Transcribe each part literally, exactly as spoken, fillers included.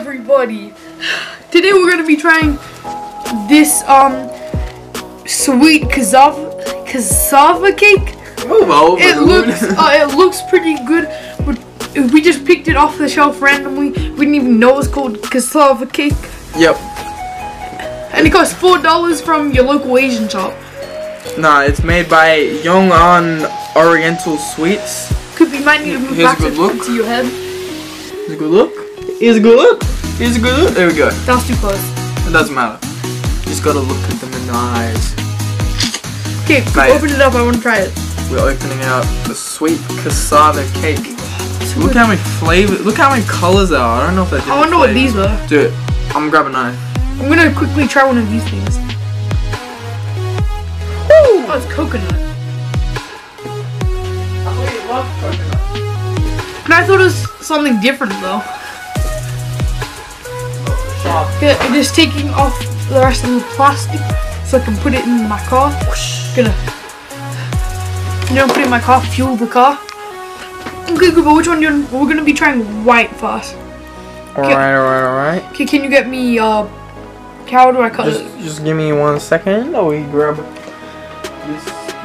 everybody! Today we're gonna be trying this um sweet cassava cassava cake. Move over. It looks uh, it looks pretty good. We just picked it off the shelf randomly. We didn't even know it's called cassava cake. Yep. And it costs four dollars from your local Asian shop. Nah, it's made by Young An Oriental Sweets. Could be, might need to move Here's back to, to your head. Here's a good look. Here's a good look. Here's a good look. There we go. That's too close. It doesn't matter. You just gotta look at them in the eyes. Okay, open it up. I want to try it. We're opening out the sweet cassava cake. So look good. How many flavors. Look how many colors there are. I don't know if that's. I wonder flavors. What these were. Dude, I'm gonna grab a knife. I'm gonna quickly try one of these things. Oh, it's coconut. I really love coconut. But I thought it was something different though. Yeah, I'm just taking off the rest of the plastic so I can put it in my car. Gonna, you know, put it in my car, fuel the car. Okay, good, but which one? You're, we're gonna be trying white first. Alright, alright, alright. Okay, can you get me? Uh, how do I cut just, it? Just give me one second. Or we grab. Just,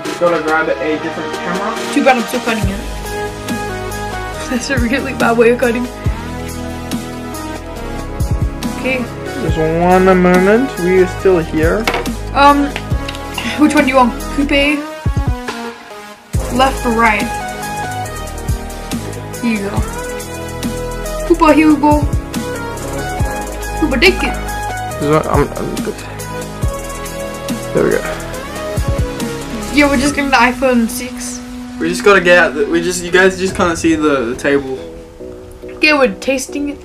just gotta grab a different camera. Too bad I'm still cutting it. That's a really bad way of cutting. Okay. Just one moment. We are still here. Um, which one do you want? Coupe? Left or right? Here you go. Coupa, here we go. Coupa, take it. This one, I'm, I'm good. There we go. Yeah, we're just getting the iPhone six. We just gotta get out. The, we just, you guys just can't see the, the table. Yeah, we're tasting it.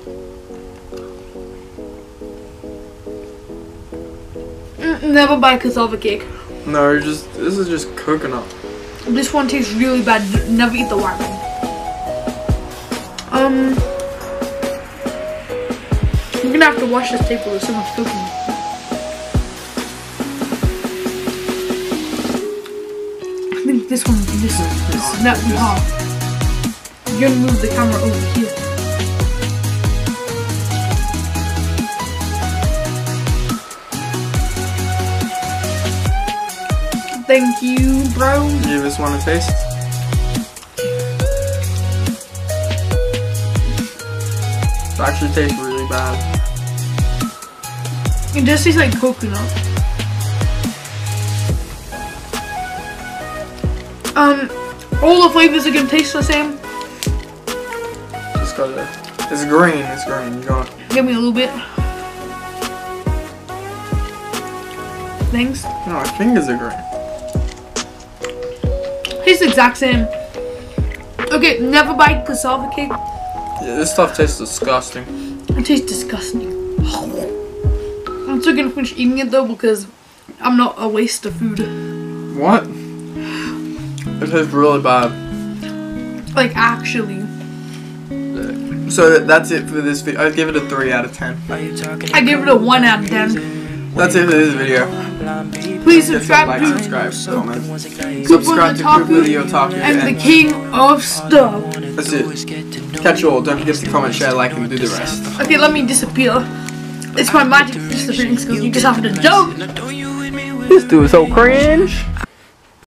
Mm, never buy cassava cake. No, just this is just coconut. This one tastes really bad. Never eat the white one. Um, I'm gonna have to wash this table. There's so much coconut. This one, this one, this one, that one. You're gonna move the camera over here. Thank you, bro. Give this one a taste. It actually tastes really bad. It just tastes like coconut. Um, all the flavors are gonna taste the same. Just got it. It's green. It's green. You got it. Give me a little bit. Thanks. No, my fingers are green. Tastes the exact same. Okay, never buy cassava cake. Yeah, this stuff tastes disgusting. It tastes disgusting. I'm still gonna finish eating it though because I'm not a waste of food. What? It tastes really bad. Like, actually. So, that's it for this video. I give it a three out of ten. I give it a one out of ten. That's it for this video. Please subscribe, like, to subscribe, comment. Subscribe to Coop with the Otaku and the King of Stuff. That's it. Catch you all. Don't forget to comment, share, like, and do the rest. Okay, let me disappear. It's my magic disappearing skills. You just have to jump. This dude is so cringe.